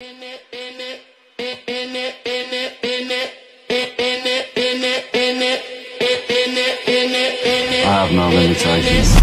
I have no limitations.